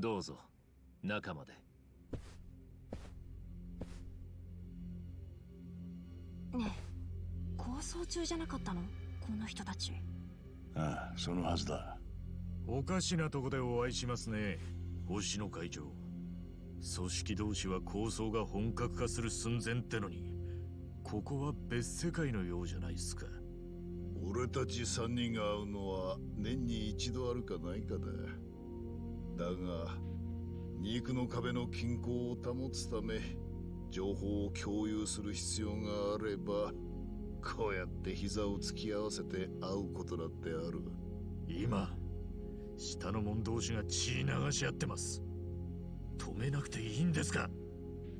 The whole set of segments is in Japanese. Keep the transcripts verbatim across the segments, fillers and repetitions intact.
どうぞ中まで。ねえ、構想中じゃなかったのこの人たち。ああ、そのはずだ。おかしなとこでお会いしますね、星野会長。組織同士は構想が本格化する寸前ってのに、ここは別世界のようじゃないですか。俺たちさんにんが会うのは年に一度あるかないかだ。だが肉の壁の均衡を保つため、情報を共有する必要があれば、こうやって膝を突き合わせて会うことだってある。今下の者同士が血流し合ってます。止めなくていいんですか。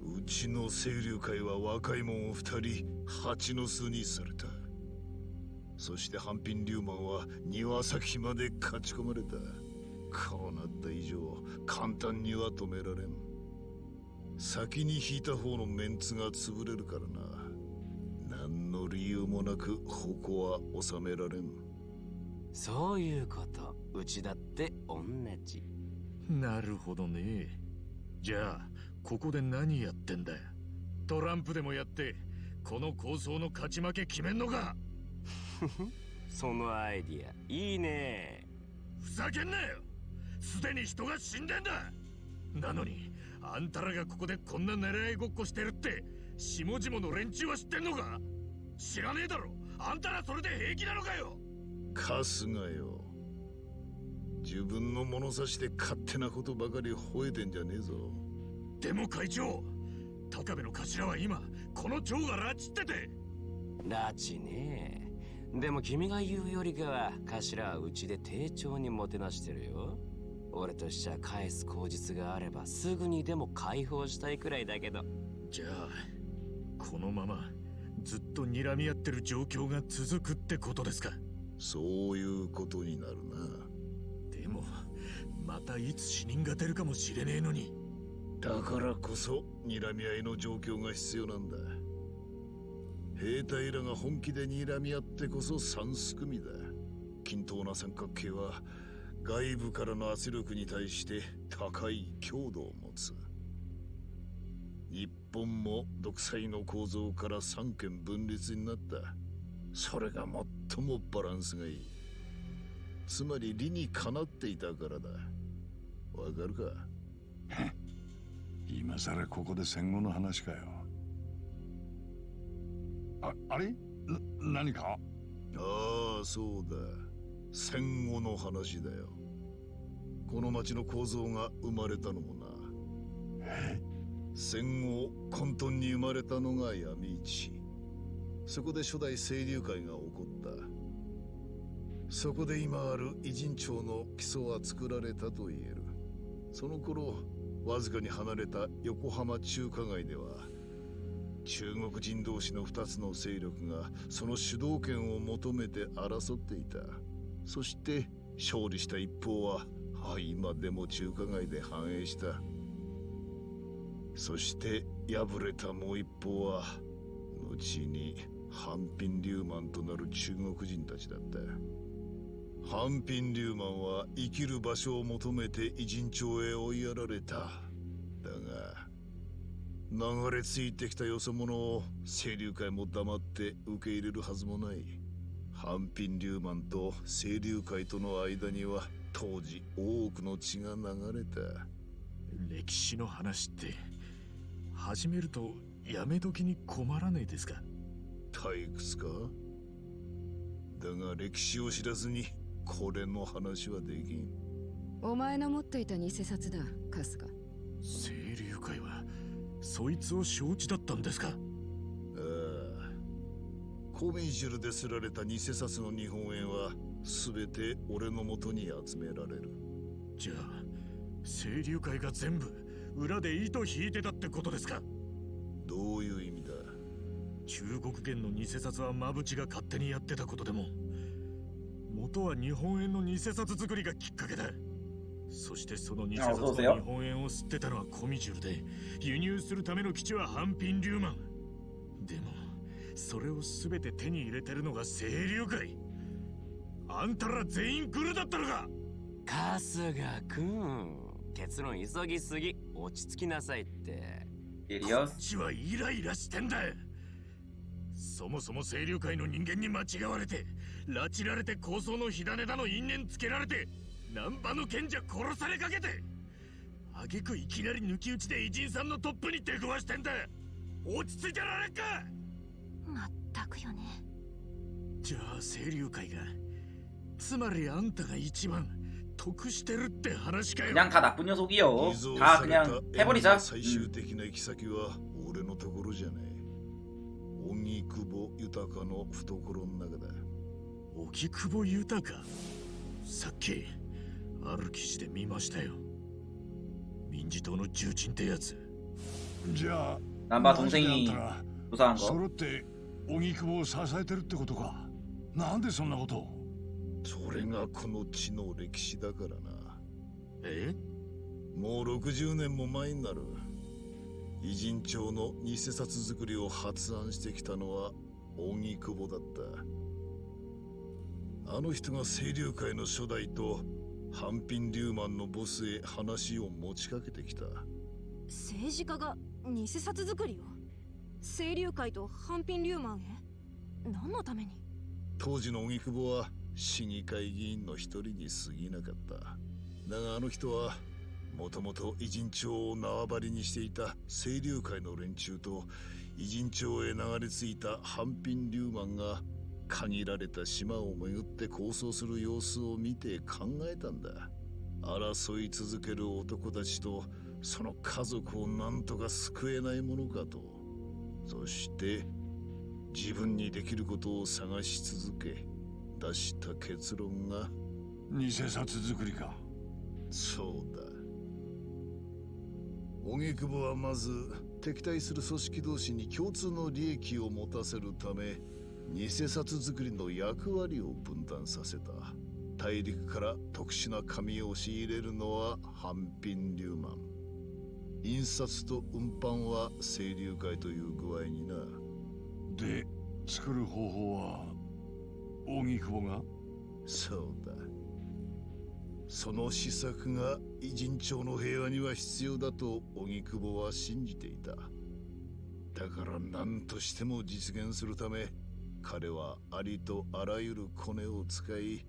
うちの清流会は若い者をふたり蜂の巣にされた。そしてハンピン・リューマンは庭先まで勝ち込まれた。こうなった以上簡単には止められん。先に引いた方のメンツが潰れるからな。何の理由もなく矛は収められん。そういうこと、うちだって同じ。なるほどね。じゃあここで何やってんだ。トランプでもやってこの構想の勝ち負け決めんのか。そのアイディアいいね。ふざけんなよ、すでに人が死んでんだ。なのにあんたらがここでこんな狙いごっこしてるって下々の連中は知ってんのか。知らねえだろ。あんたらそれで平気なのかよ。春日よ、自分の物差しで勝手なことばかり吠えてんじゃねえぞ。でも会長、高部の頭は今この蝶が拉致ってて。拉致ねえ。でも君が言うよりかは頭はうちで丁重にもてなしてるよ。俺としては返す口実があればすぐにでも解放したいくらいだけど。じゃあこのままずっと睨み合ってる状況が続くってことですか。そういうことになるな。でもまたいつ死人が出るかもしれねえのに。だからこそ睨み合いの状況が必要なんだ。兵隊らが本気で睨み合ってこそ三すくみだ。均等な三角形は外部からの圧力に対して高い強度を持つ。日本も独裁の構造から三権分立になった。それが最もバランスがいい。つまり理にかなっていたからだ。わかるか。今さらここで戦後の話かよ。あ、あれ？何か？ああ、そうだ、戦後の話だよ。この町の構造が生まれたのもな。え？戦後混沌に生まれたのが闇市。そこで初代清流会が起こった。そこで今ある異人町の基礎は作られたと言える。その頃わずかに離れた横浜中華街では中国人同士のふたつの勢力がその主導権を求めて争っていた。そして勝利した一方は、はあ、今でも中華街で繁栄した。そして敗れたもう一方は後にハンピン・リューマンとなる中国人たちだった。ハンピン・リューマンは生きる場所を求めて異人町へ追いやられた。だが流れ着いてきたよそ者を清流会も黙って受け入れるはずもない。ハンピン・リューマンと清流会との間には当時多くの血が流れた。歴史の話って始めるとやめ時に困らねえですか。退屈か。だが歴史を知らずにこれの話はできん。お前の持っていた偽札だ、春日。清流会はそいつを承知だったんですか。ああ、コミンジュルですられた偽札の日本円は全て俺の元に集められる。じゃあ清流会が全部裏で糸引いてたってことですか。どういう意味だ。中国元の偽札は真淵が勝手にやってたことでも、元は日本円の偽札作りがきっかけだ。そしてその偽札と日本円を吸ってたのはコミジュルで、輸入するための基地はハンピン・リューマン。でもそれを全て手に入れてるのが清流会。あんたら全員来るだったのか。春日君、結論急ぎすぎ、落ち着きなさいって。こっちはイライラしてんだ。そもそも清流会の人間に間違われて、拉致られて、抗争の火種だの因縁つけられて、難波の賢者殺されかけて、挙句いきなり抜き打ちで偉人さんのトップに出くわしてんだ。落ち着いてられんか。まったくよね。じゃあ清流会が、つまりあんたが一番得してるって話かよ。なんかだ、ぷにょそぎよ。あ、그냥 해버리자。最終的な行き先は俺のところじゃない。荻窪豊の懐の中だ。荻窪豊か。さっきある記事で見ましたよ。民事党の重鎮ってやつ。じゃあ、ナンバー同性に揃って荻窪を支えてるってことか。なんでそんなことを。それがこの地の歴史だからな。え？もうろくじゅうねんも前になる。偉人町の偽札作りを発案してきたのは荻窪だった。あの人が清流会の初代と半品リューマンのボスへ話を持ちかけてきた。政治家が偽札作りを清流会と半品リューマンへ、何のために。当時の荻窪は市議会議員の一人に過ぎなかった。だがあの人はもともと偉人町を縄張りにしていた清流会の連中と、偉人町へ流れ着いた半品リューマンが限られた島を巡って抗争する様子を見て考えたんだ。争い続ける男たちとその家族をなんとか救えないものかと。そして自分にできることを探し続け出した結論が偽札作りか。そうだ。荻窪はまず敵対する組織同士に共通の利益を持たせるため、偽札作りの役割を分担させた。大陸から特殊な紙を仕入れるのは半品リューマン、印刷と運搬は清流会という具合にな。で、作る方法は荻窪が。そうだ。その施策が偉人町の平和には必要だと荻窪は信じていた。だから何としても実現するため、彼はありとあらゆるコネを使い、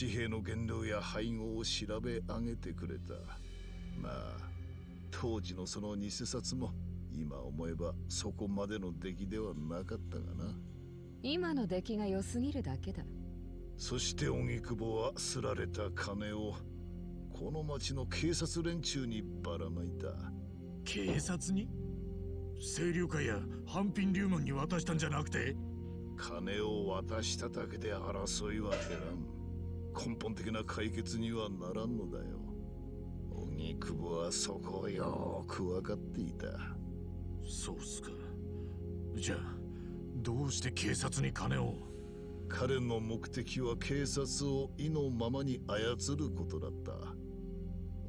紙幣の原料や配合を調べ上げてくれた。まあ当時のその偽札も今思えばそこまでの出来ではなかったがな。今の出来が良すぎるだけだ。そして荻窪はすられた金をこの町の警察連中にばらまいた。警察に？清流会や半品流門に渡したんじゃなくて？金を渡しただけで争いは減らん。根本的な解決にはならんのだよ。荻窪はそこをよく分かっていた。そうっすか。じゃあどうして警察に金を。彼の目的は警察を意のままに操ることだった。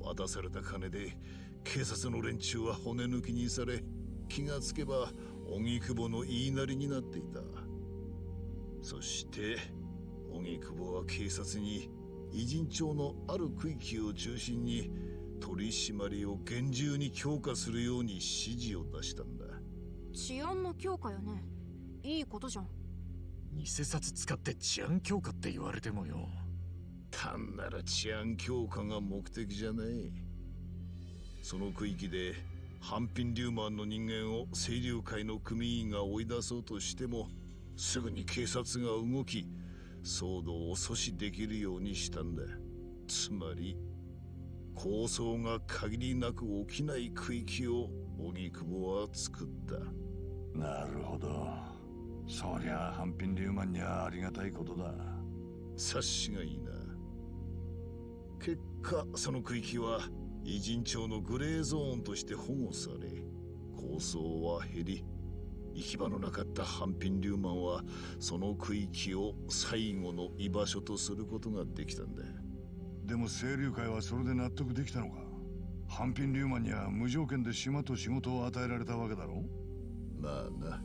渡された金で警察の連中は骨抜きにされ、気がつけば荻窪の言いなりになっていた。そして荻窪は警察に偉人町のある区域を中心に取り締まりを厳重に強化するように指示を出したんだ。治安の強化よね。いいことじゃん。偽札使って治安強化って言われてもよ。単なる治安強化が目的じゃない。その区域で半品リューマンの人間を清流会の組員が追い出そうとしても、すぐに警察が動き騒動を阻止できるようにしたんだ。つまり抗争が限りなく起きない区域を荻窪は作った。なるほど。そりゃあ半品リューマンにはありがたいことだ。察しがいいな。結果その区域は偉人町のグレーゾーンとして保護され、抗争は減り、行き場のなかった半品リューマンはその区域を最後の居場所とすることができたんだ。でも清流会はそれで納得できたのか。半品リューマンには無条件で島と仕事を与えられたわけだろ。まあな。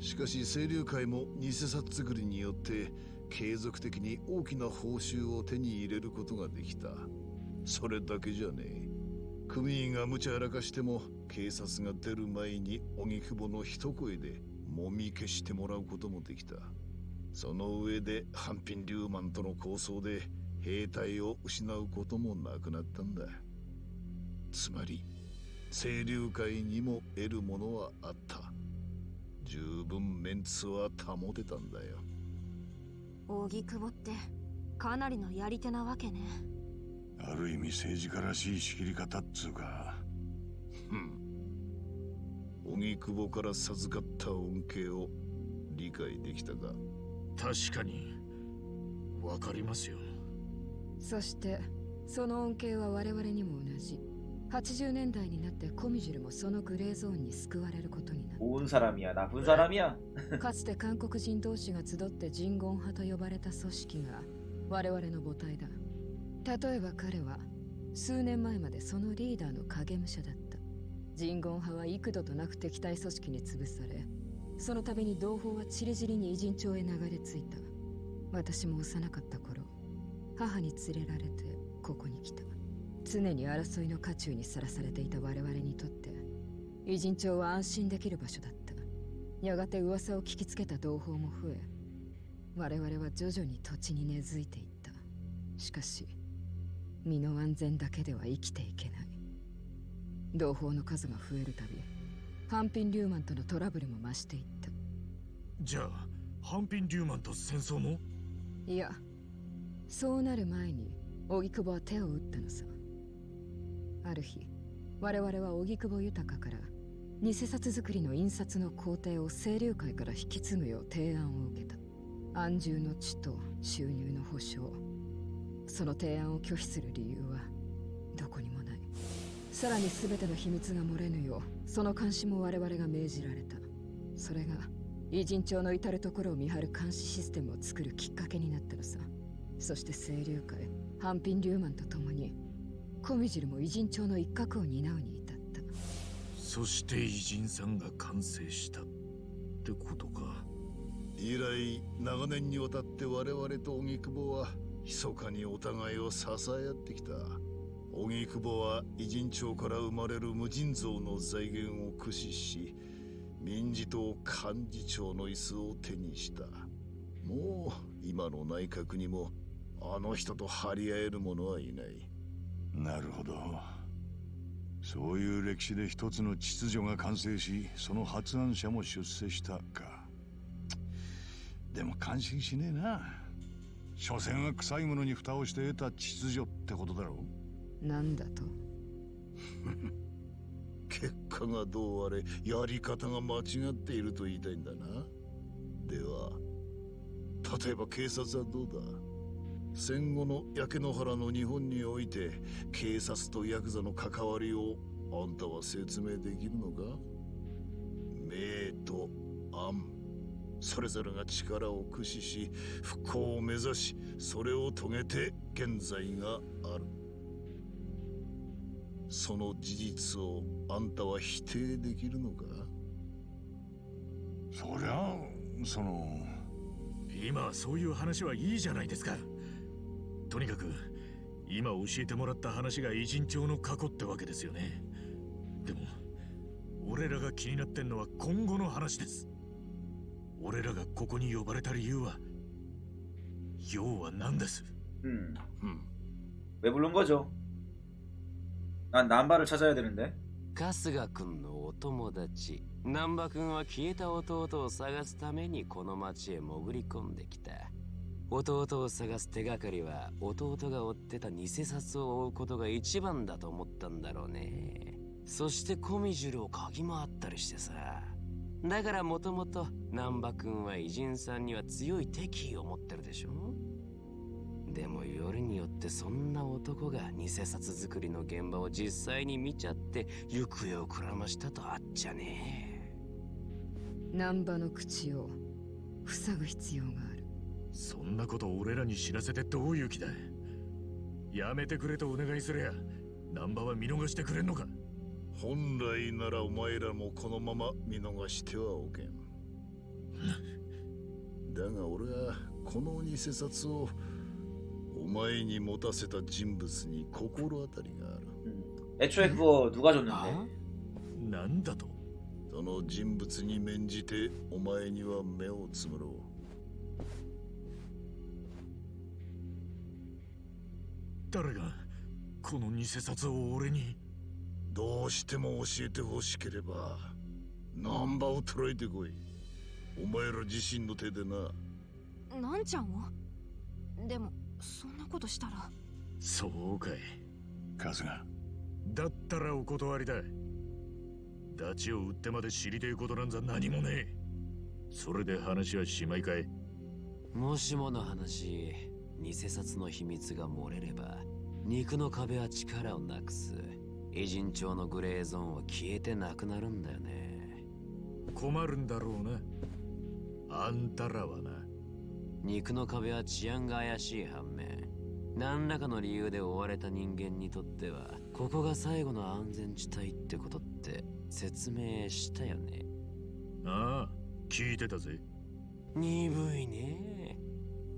しかし清流会も偽札作りによって継続的に大きな報酬を手に入れることができた。それだけじゃねえ。組員が無茶やらかしても警察が出る前に荻窪の一声でもみ消してもらうこともできた。その上でハンピン・リューマンとの抗争で兵隊を失うこともなくなったんだ。つまり清流会にも得るものはあった。十分メンツは保てたんだよ。荻窪ってかなりのやり手なわけね。ある意味政治家らしい仕切り方っつうか。ふん荻窪から授かった恩恵を理解できたか。確かにわかりますよ。そしてその恩恵は我々にも同じ。はちじゅうねんだいになってコミジュルもそのグレーゾーンに救われることになった。うんさらみやな、うんさらみやかつて韓国人同士が集ってジンゴン派と呼ばれた組織が我々の母体だ。例えば彼は数年前までそのリーダーの影武者だった。ジンゴン派は幾度となく敵対組織に潰され、その度に同胞はちりぢりに異人町へ流れ着いた。私も幼かった頃、母に連れられてここに来た。常に争いの渦中にさらされていた我々にとって異人町は安心できる場所だった。やがて噂を聞きつけた同胞も増え、我々は徐々に土地に根付いていった。しかし身の安全だけでは生きていけない。同胞の数が増えるたびハンピン・リューマンとのトラブルも増していった。じゃあハンピン・リューマンと戦争も？いや、そうなる前に荻窪は手を打ったのさ。ある日我々は荻窪豊から偽札作りの印刷の工程を清流会から引き継ぐよう提案を受けた。安住の地と収入の保障、その提案を拒否する理由はどこにもない。さらに全ての秘密が漏れぬようその監視も我々が命じられた。それが異人町の至る所を見張る監視システムを作るきっかけになったのさ。そして清流会、ハンピン・リューマンと共にコミジルも異人町の一角を担うに至った。そして異人さんが完成したってことか。以来長年にわたって我々と荻窪は密かにお互いを支え合ってきた。荻窪は異人町から生まれる無尽蔵の財源を駆使し、民事党幹事長の椅子を手にした。もう今の内閣にもあの人と張り合える者はいない。なるほど。そういう歴史で一つの秩序が完成し、その発案者も出世したか。でも感心しねえな。所詮は臭いものに蓋をして得た秩序ってことだろう。なんだと結果がどうあれやり方が間違っていると言いたいんだな。では例えば警察はどうだ。戦後の焼け野原の日本において警察とヤクザの関わりをあんたは説明できるのか。明と暗それぞれが力を駆使し復興を目指し、それを遂げて現在がある。その事実をあんたは否定できるのか。そりゃその今そういう話はいいじゃないですか。とにかく今教えてもらった話が異人町の過去ってわけですよね。でも俺らが気になってんのは今後の話です。俺らがここに呼ばれた理由は要は何です。うん왜 부른 거죠。난難波を찾아야 되는데。春日君のお友達難波君は消えた弟を探すためにこの町へ潜り込んできた。弟を探す手がかりは弟が追ってた偽札を追うことが一番だと思ったんだろうね。そしてコミジュルを嗅ぎ回ったりしてさ。だからもともと難波君は偉人さんには強い敵意を持ってるでしょ。でもよりによってそんな男が偽札作りの現場を実際に見ちゃって行方をくらましたとあっちゃねえ。難波の口を塞ぐ必要がある。そんなこと俺らに知らせてどういう気だ。やめてくれとお願いすりゃ難波は見逃してくれんのか。本来ならお前らもこのまま見逃してはおけんだが俺はこの偽札をお前に持たせた人物に心当たりがある。え、ちょいこう、どがじょんなんで。なんだと。その人物に免じて、お前には目をつむろう。誰がこの偽札を俺に。どうしても教えてほしければナンバを捕らえてこい。お前ら自身の手でな。なんちゃんを。でもそんなことしたら。そうかい、カズが。だったらお断りだ。ダチを売ってまで知りてえことなんざ何もねえ。それで話はしまいかい。もしもの話、偽札の秘密が漏れれば、肉の壁は力をなくす。偉人町のグレーゾーンは消えてなくなるんだよね。困るんだろうな、あんたらはな。肉の壁は治安が怪しい反面、何らかの理由で追われた人間にとってはここが最後の安全地帯ってことって説明したよね。ああ、聞いてたぜ。鈍いね。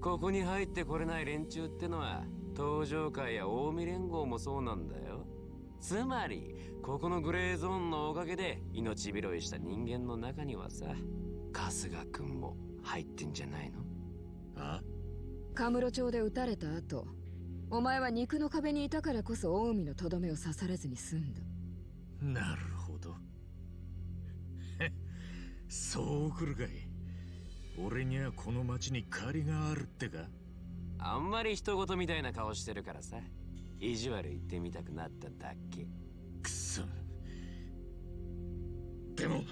ここに入ってこれない連中ってのは東上会や近江連合もそうなんだよ。つまりここのグレーゾーンのおかげで命拾いした人間の中にはさ、春日君も入ってんじゃないの。あ？カムロ町で撃たれた後、お前は肉の壁にいたからこそ近江のとどめを刺されずに済んだ。なるほど。そう来るかい。俺にはこの町に借りがあるってか。あんまり人事みたいな顔してるからさ、意地悪言ってみたくなっただけ。くそ。でも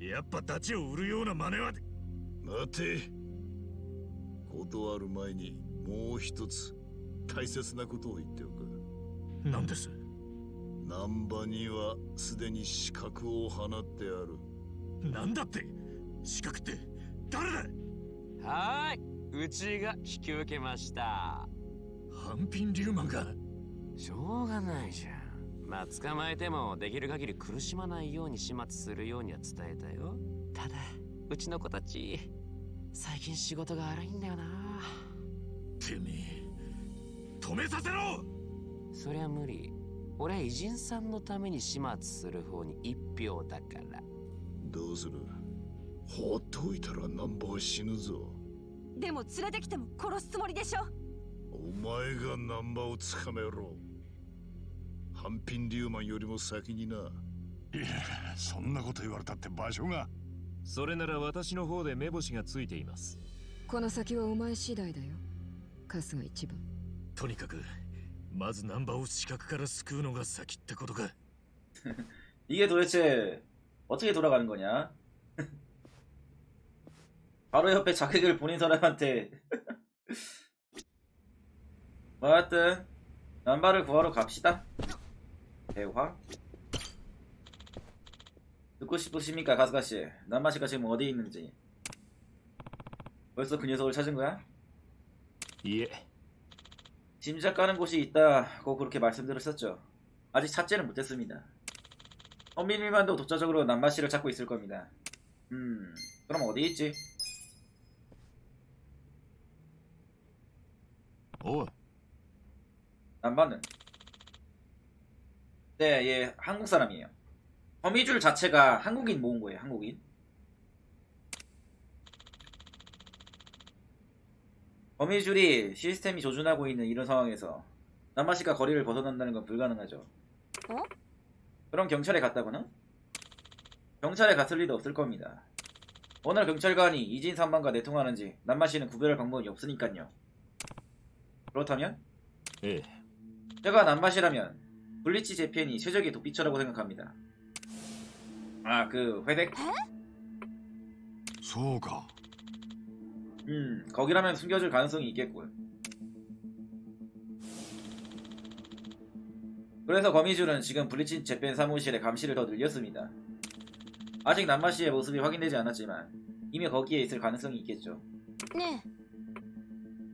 やっぱダチを売るような真似は。待て。断る前にもう一つ大切なことを言っておく。何です？難波にはすでに刺客を放ってある。何だって？刺客って誰だ？はーい、うちが引き受けました。半品リューマンが。しょうがないじゃん。まあ捕まえてもできる限り苦しまないように始末するようには伝えたよ。ただうちの子たち最近仕事が荒いんだよな。てめえ、止めさせろ。そりゃ無理。俺は偉人さんのために始末する方に一票だから。どうする？放っておいたらナンバは死ぬぞ。でも連れてきても殺すつもりでしょ。お前がナンバをつかめろ。ハンピン・リューマンよりも先にな。いや、そんなこと言われたって場所が。それなら私の方で目星がついています。この先はお前次第だよ、春日一番。とにかくまずナンバを死角から救うのが先ってことか。이게도대체어떻게돌아가는거냐 바로옆에자객을보낸사람한테 뭐하여튼남바를구하러갑시다대화 듣고 싶으십니까, 가스가씨? 남바씨가 지금 어디에 있는지. 벌써 그 녀석을 찾은 거야? 예. 짐작 가는 곳이 있다고 그렇게 말씀드렸었죠. 아직 찾지는 못했습니다. 헌민일만도 독자적으로 남바씨를 찾고 있을 겁니다. 음, 그럼 어디 있지? 오. 남바는? 네, 예, 한국 사람이에요. 거미줄 자체가 한국인 모은 거예요, 한국인. 거미줄이 시스템이 조준하고 있는 이런 상황에서 남바씨가 거리를 벗어난다는 건 불가능하죠. 어? 그럼 경찰에 갔다거나? 경찰에 갔을 리도 없을 겁니다. 오늘 경찰관이 이진삼만과 내통하는지 남바씨는 구별할 방법이 없으니깐요. 그렇다면? 예. 제가 남바씨라면 블리치 재팬이 최적의 도피처라고 생각합니다. 아, 그 회색? 소가. 음, 거기라면 숨겨줄 가능성이 있겠군. 그래서 거미줄은 지금 블리치 재팬 사무실의 감시를 더 늘렸습니다. 아직 남바씨의 모습이 확인되지 않았지만 이미 거기에 있을 가능성이 있겠죠. 네.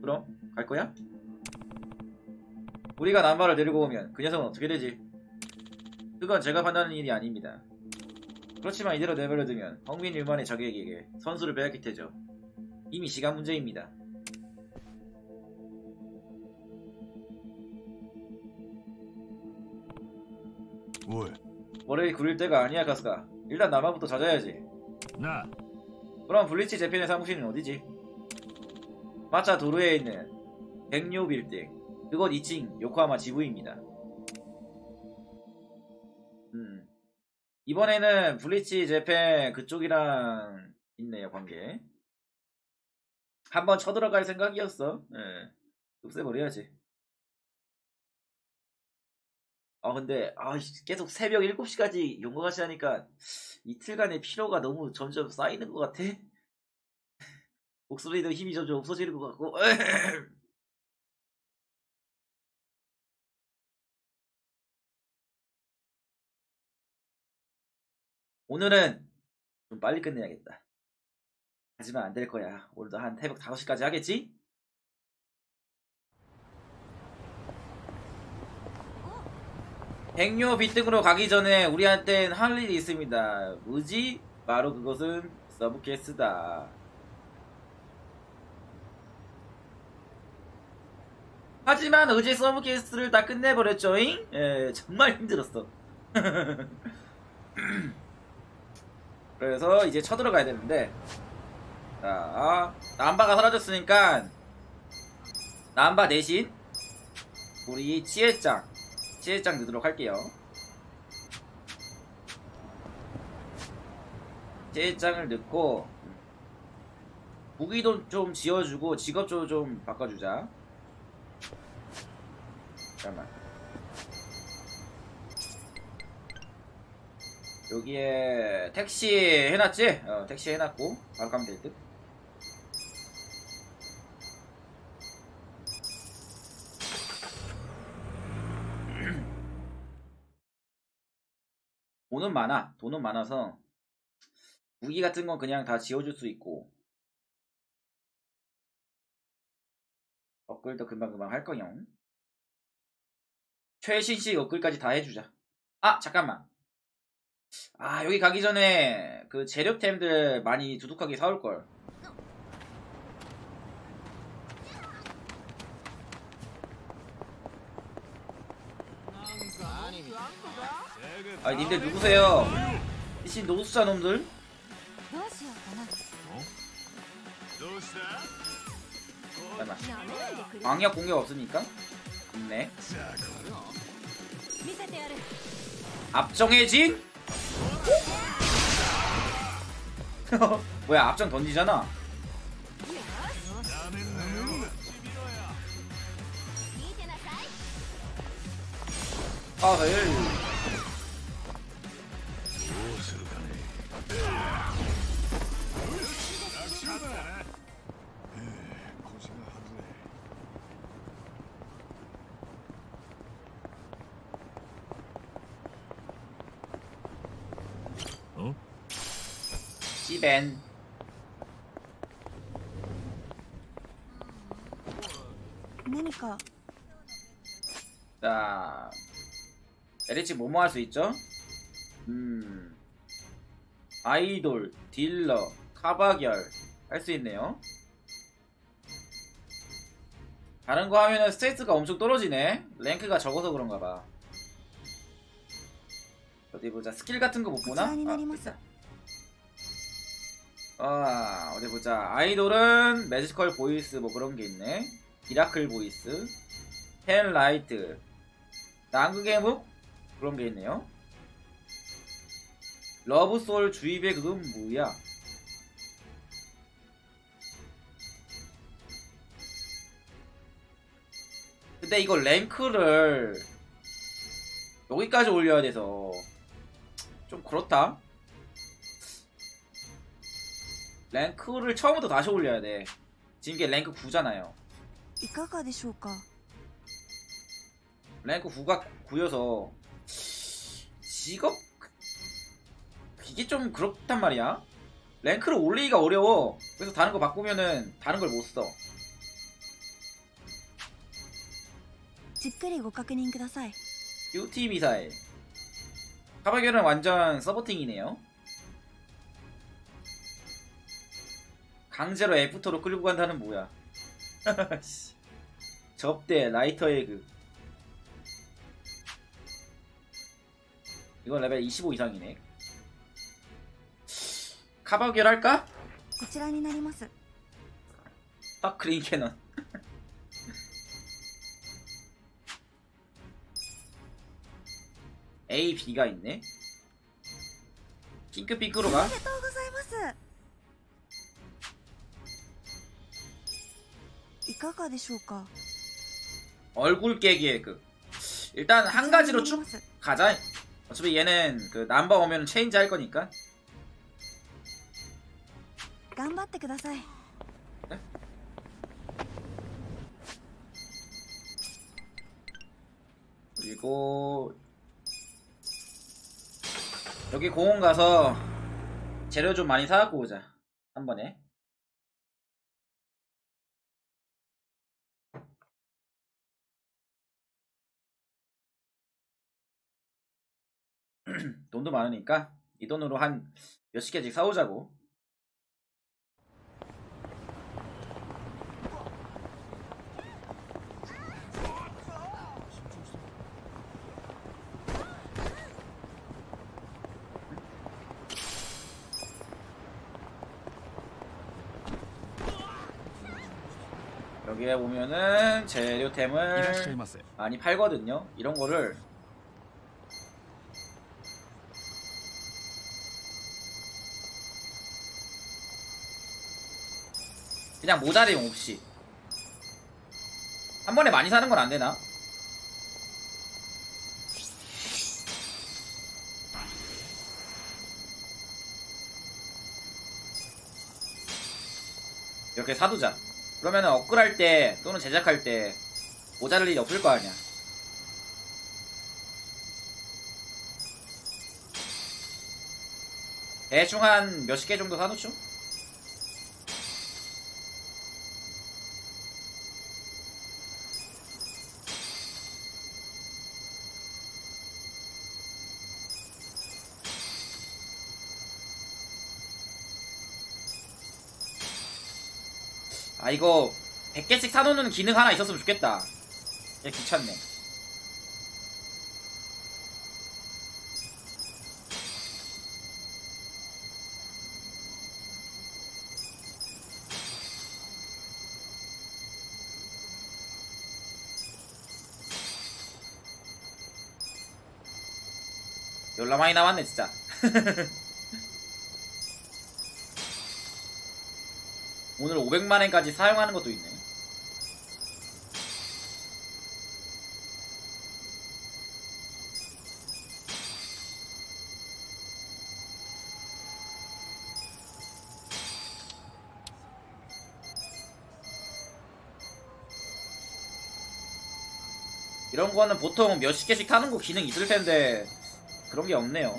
그럼 갈 거야? 우리가 남바를 데리고 오면 그 녀석은 어떻게 되지? 그건 제가 판단하는 일이 아닙니다. 그렇지만 이대로 내버려두면 헝빈 일만의 자객에게 선수를 빼앗길 테죠. 이미 시간 문제입니다. 뭘? 머리를 굴릴 때가 아니야, 가스가. 일단 나만부터 찾아야지. 나. 그럼 블리치 재팬의 사무실은 어디지? 마차 도로에 있는 백료 빌딩. 그곳 이 층 요코하마 지부입니다. 음. 이번에는 블리치 재팬 그쪽이랑 있네요, 관계. 한번 쳐들어갈 생각이었어. 예. 없애버려야지. 아 근데 아 계속 새벽 일곱 시까지 용가같이 하니까 이틀간의 피로가 너무 점점 쌓이는 것 같아. 목소리도 힘이 점점 없어지는 것 같고. 오늘은 좀 빨리 끝내야겠다. 하지만 안 될 거야. 오늘도 한 새벽 다섯 시까지 하겠지? 백료 빌딩으로 가기 전에 우리한텐 할 일이 있습니다. 뭐지? 바로 그것은 서브퀘스트다. 하지만 어제 서브퀘스트를 다 끝내버렸죠잉? 예, 정말 힘들었어. 그래서 이제 쳐들어가야 되는데, 자, 남바가 사라졌으니까 남바 대신 우리 지혜짱 지혜짱 넣도록 할게요. 지혜짱을 넣고 무기도 좀 지어주고 직업도 좀 바꿔주자. 잠깐만, 여기에 택시 해놨지? 어, 택시 해놨고 바로 가면 될 듯. 돈은 많아. 돈은 많아서 무기 같은 건 그냥 다 지워줄 수 있고 업글도 금방금방 할 거용. 최신식 업글까지 다 해주자. 아 잠깐만, 아 여기 가기 전에 그 재료템들 많이 두둑하게 사올걸. 아니 님들 누구세요? 이씨 노숙자 놈들? 잠깐만, 방역 공격 없으니까? 있네. 압정의 진? 뭐야, 압정 던지잖아. 아, 네. 밴. 뭐니까? 자, 엘에이치 뭐뭐 할 수 있죠? 음, 아이돌, 딜러, 카바결 할 수 있네요. 다른 거 하면은 스트레스가 엄청 떨어지네. 랭크가 적어서 그런가 봐. 어디 보자. 스킬 같은 거 못 보나? 아, 됐다. 아, 어디 보자. 아이돌은 매지컬 보이스 뭐 그런 게 있네. 미라클 보이스, 펜 라이트, 난극의 묵 그런 게 있네요. 러브 소울 주입의 그건 뭐야? 근데 이거 랭크를 여기까지 올려야 돼서 좀 그렇다. 랭크를 처음부터 다시 올려야 돼. 지금 이게 랭크 구잖아요. 랭크 구가 구여서 직업 이게 좀 그렇단 말이야. 랭크를 올리기가 어려워. 그래서 다른 거 바꾸면은 다른 걸 못 써. 큐티 미사일. 카바결은 완전 서포팅이네요. 강제로 애프터로 끌고 간다는 뭐야. 접대 라이터 에그. 이건 레벨 이십오 이상이네. 카바결 할까? 딱 그레인 캐논. A, B가 있네. 핑크 핑크로 가. 얼굴 깨기 계획. 일단 한 가지로 쭉 가자. 어차피 얘는 그 남바 오면 체인지 할 거니까. 네? 그리고 여기 공원 가서 재료 좀 많이 사갖고 오자. 한 번에. 돈도 많으니까 이 돈으로 한 몇십 개씩 사오자고. 여기에 보면은 재료템을 많이 팔거든요. 이런 거를 그냥 모자리용 없이 한 번에 많이 사는 건 안 되나? 이렇게 사두자. 그러면은 업글할 때 또는 제작할 때 모자랄 일이 없을 거 아니야. 대충 한 몇십 개 정도 사놓죠? 아 이거 백 개씩 사놓는 기능 하나 있었으면 좋겠다. 얘 귀찮네. 열라 많이 남았네 진짜. 오늘 오백만 엔까지 사용하는 것도 있네. 이런 거는 보통 몇십 개씩 타는 거 기능 있을 텐데 그런 게 없네요.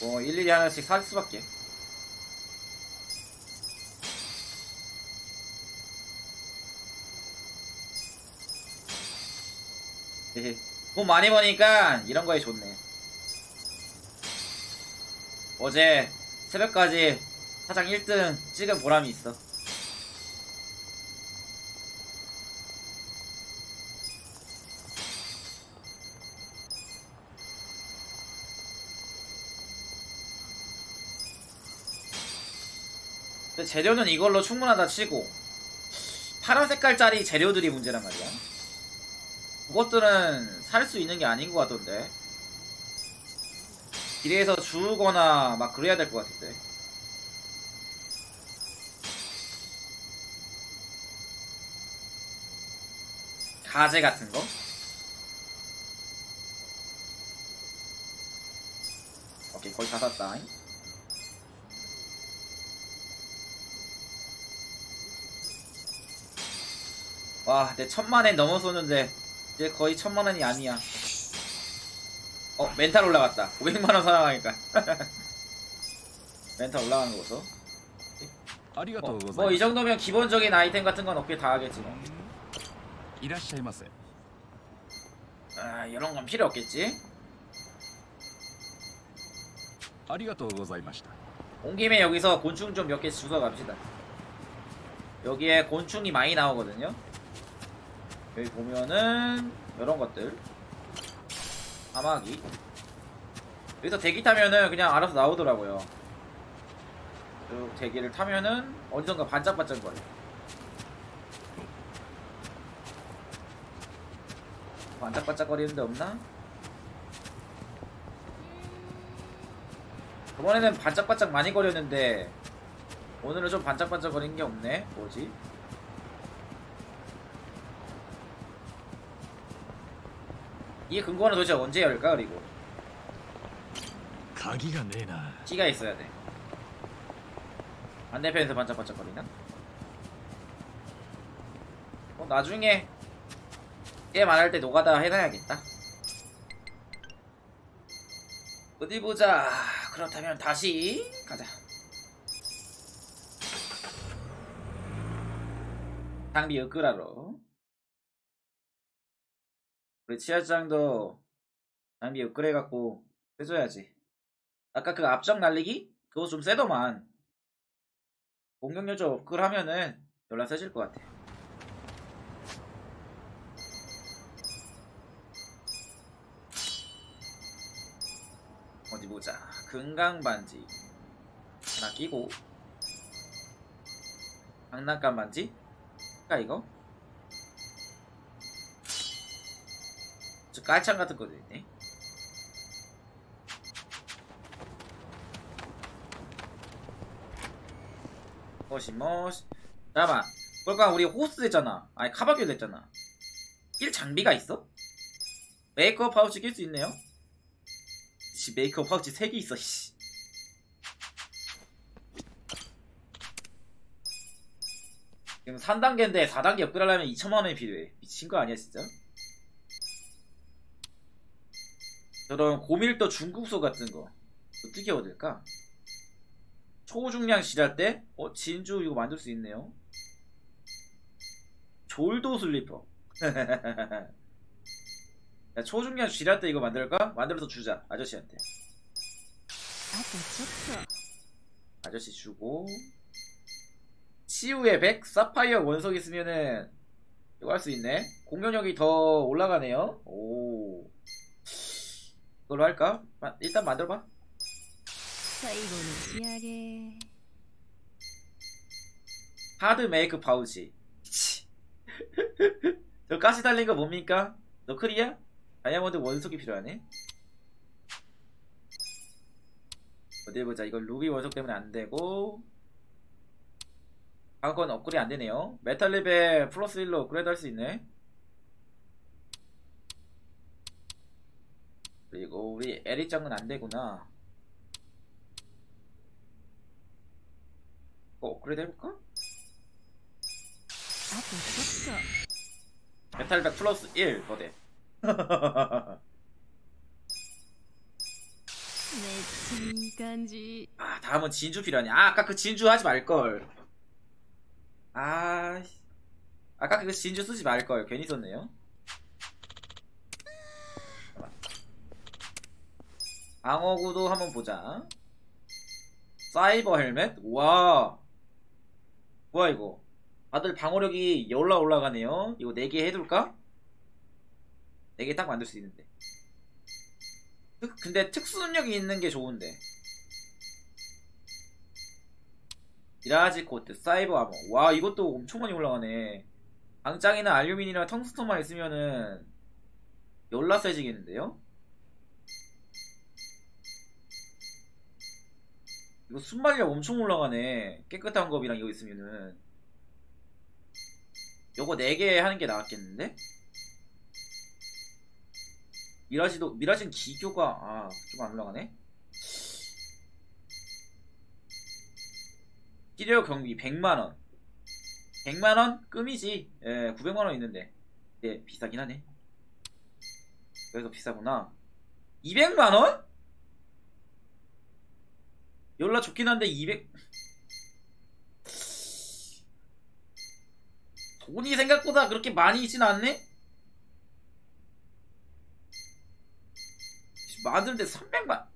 뭐 일일이 하나씩 살 수밖에. 돈 많이 버니까 이런 거에 좋네. 어제 새벽까지 사장 일 등 찍은 보람이 있어. 근데 재료는 이걸로 충분하다 치고 파란 색깔짜리 재료들이 문제란 말이야. 그것들은 살 수 있는 게 아닌 것 같던데. 길에서 주우거나 막 그래야 될 것 같은데. 가재 같은 거? 오케이 거의 다 샀다. 와, 내 천만 엔 넘었었는데 이제 거의 천만 원이 아니야. 어, 멘탈 올라갔다. 오백만 원 사랑하니까. 멘탈 올라간 거 보소. 뭐, 뭐 이 정도면 기본적인 아이템 같은 건 어깨 다 하겠지 뭐. 아, 이런 건 필요 없겠지. 온 김에 여기서 곤충 좀 몇 개 주워 갑시다. 여기에 곤충이 많이 나오거든요. 여기 보면은 이런 것들, 사마귀. 여기서 대기 타면은 그냥 알아서 나오더라고요. 쭉 대기를 타면은 어디선가 반짝반짝거려. 반짝반짝거리는 데 없나? 저번에는 반짝반짝 많이 거렸는데 오늘은 좀 반짝반짝 거리는 게 없네. 뭐지? 이 금고는 도대체 언제 열까? 그리고 키가 있어야 돼. 반대편에서 반짝반짝 거리나? 어, 나중에 게임 안 할 때 노가다 해놔야겠다. 어디 보자. 그렇다면 다시 가자. 장비 업그레이드로. 우리 치아장도 장비 업그레이드 갖고 해줘야지. 아까 그 앞정 날리기? 그거 좀 세더만. 공격력을 업그레이드 하면은 연락 세질 것 같아. 어디 보자. 금강 반지 하나 끼고, 장난감 반지? 까 이거? 저 깔창 같은 것도 있네. 뭐시뭐시. 잠깐만. 그러니까 우리 호스 됐잖아. 아니 카바교 됐잖아. 낄 장비가 있어? 메이크업 파우치 낄 수 있네요. 씨, 메이크업 파우치 세 개 있어. 씨. 지금 삼 단계인데 사 단계 업그레이드하려면 이천만 원이 필요해. 미친 거 아니야 진짜? 저런 고밀도 중국소 같은 거 어떻게 얻을까? 초중량 시랄 때? 어? 진주 이거 만들 수 있네요. 졸도 슬리퍼. 야, 초중량 시랄 때 이거 만들까? 만들어서 주자 아저씨한테. 아저씨 주고, 치유의 백? 사파이어 원석 있으면은 이거 할 수 있네. 공격력이 더 올라가네요. 오, 이걸로 할까? 마, 일단 만들어봐. 하드 메이크 파우치. 저 가시 달린 거 뭡니까? 너클이야? 다이아몬드 원석이 필요하네. 어디 보자. 이거 루비 원석 때문에 안 되고, 방어권 업그레이드 안 되네요. 메탈 레벨 플러스 일로 업그레이드 할 수 있네. 그리고 우리 에리짱은 안 되구나. 어, 업그레이드 해볼까? 메탈 백 플러스 일 거대. 아, 다음은 진주 필요하냐? 아, 아까 그 진주 하지 말걸. 아, 아까 그 진주 쓰지 말걸. 괜히 썼네요. 방어구도 한번 보자. 사이버 헬멧? 와, 뭐야 이거. 다들 방어력이 열라 올라가네요. 이거 네 개 해둘까? 네 개 딱 만들 수 있는데. 근데 특수 능력이 있는 게 좋은데. 미라지 코트, 사이버 아머. 와, 이것도 엄청 많이 올라가네. 방장이나 알루미늄이나 텅스톤만 있으면은 열라 세지겠는데요? 이거 순발력 엄청 올라가네. 깨끗한 겁이랑 이거 있으면은. 요거 네 개 하는 게 나았겠는데? 미라지도, 미라진 기교가, 아, 좀 안 올라가네? 치료 경비 백만 원. 백만 원? 끔이지. 예, 구백만 원 있는데. 예, 비싸긴 하네. 여기서 비싸구나. 이백만 원? 연락 좋긴 한데 이백... 돈이 생각보다 그렇게 많이 있진 않네? 만드는데 삼백만...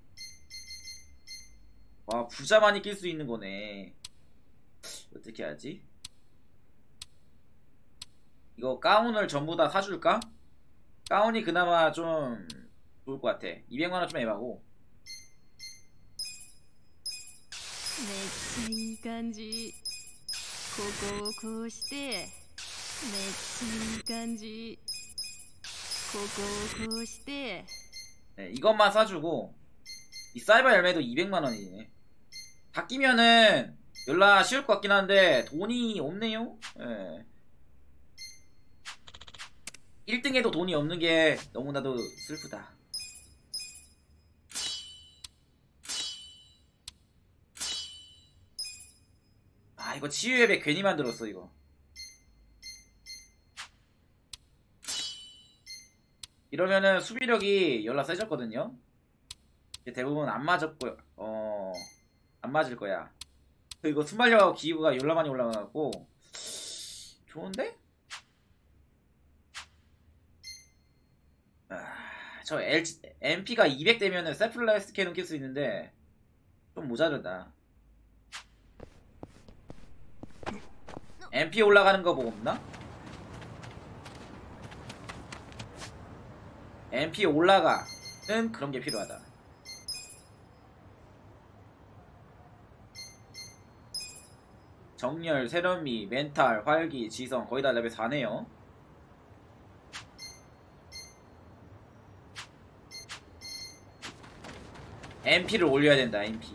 와, 부자 많이 낄 수 있는 거네. 어떻게 하지? 이거 가운을 전부 다 사줄까? 가운이 그나마 좀 좋을 것 같아. 이백만 원 좀 해봐고. 네, 이것만 사주고 이 사이버 열매도 이백만 원이네. 다 끼면은 연락 쉬울 것 같긴 한데 돈이 없네요. 네. 일 등에도 돈이 없는 게 너무나도 슬프다. 아, 이거 치유의 배 괜히 만들었어, 이거. 이러면은 수비력이 연락 세졌거든요. 이제 대부분 안 맞았고요. 어, 안 맞을 거야. 이거 순발력하고 기구가 연락 많이 올라가갖고 좋은데? 아, 저 L, 엠피가 이백 되면은 세플라이스 캐논 낄 수 있는데 좀 모자르다. 엠피 올라가는 거 보고 없나? 엠피 올라가는 그런 게 필요하다. 정렬, 세련미, 멘탈, 활기, 지성 거의 다 레벨 사네요. 엠피를 올려야 된다. 엠피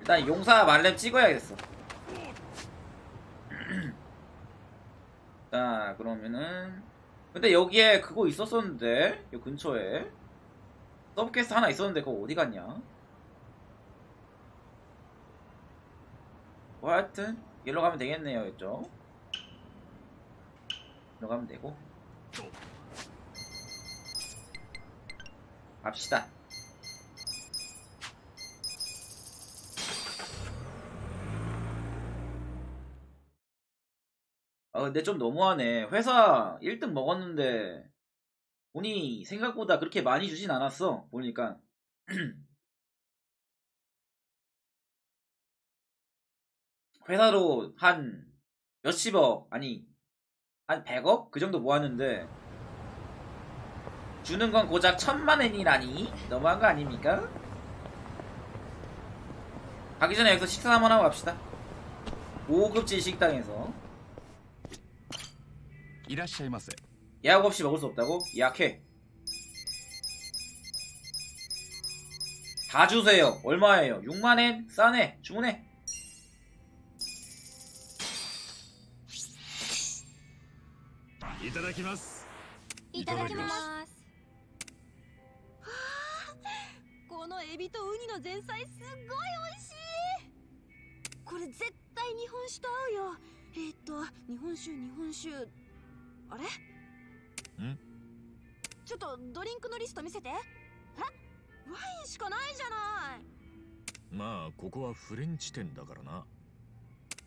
일단 용사 만렙 찍어야겠어. 자, 그러면은 근데 여기에 그거 있었었는데, 이 근처에 서브퀘스트 하나 있었는데 그거 어디 갔냐? 뭐 하여튼 일로 가면 되겠네요. 이쪽 일로 가면 되고 갑시다. 아, 근데 좀 너무하네. 회사 일 등 먹었는데 돈이 생각보다 그렇게 많이 주진 않았어 보니까. 회사로 한 몇십억, 아니 한 백억? 그 정도 모았는데 주는 건 고작 천만 엔이라니 너무한 거 아닙니까? 가기 전에 여기서 식사 한번 하고 갑시다. 오급지 식당에서. 예약 없이 먹을 수 없다고? 예약해. 다 주세요. 얼마예요? 육만 엔? 싸네. 주문해. 이따다키마스. 이따다키마스. 와, 이 에비와 우니의 전사이 정말 맛있어. 이거 절대 일본식과 어울려. 에또 일본식, 일본식. あれ？ん？ちょっとドリンクのリスト見せて。え？ワインしかないじゃない。まあここはフレンチ店だからな。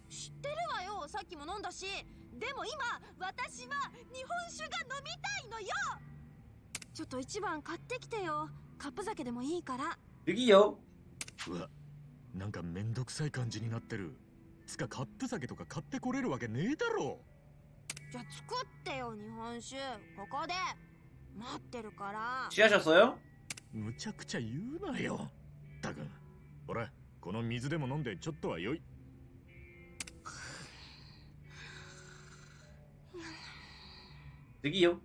知ってるわよ、さっきも飲んだし。でも今私は日本酒が飲みたいのよ。ちょっと一番買ってきてよ。カップ酒でもいいから。次よ。うわ、なんかめんどくさい感じになってる。つかカップ酒とか買ってこれるわけねえだろ。 じゃ作ってよ日本酒ここで待ってるから。しやしやそうよ。むちゃくちゃ言うなよ。たくん、ほらこの水でも飲んでちょっとは良い。次よ。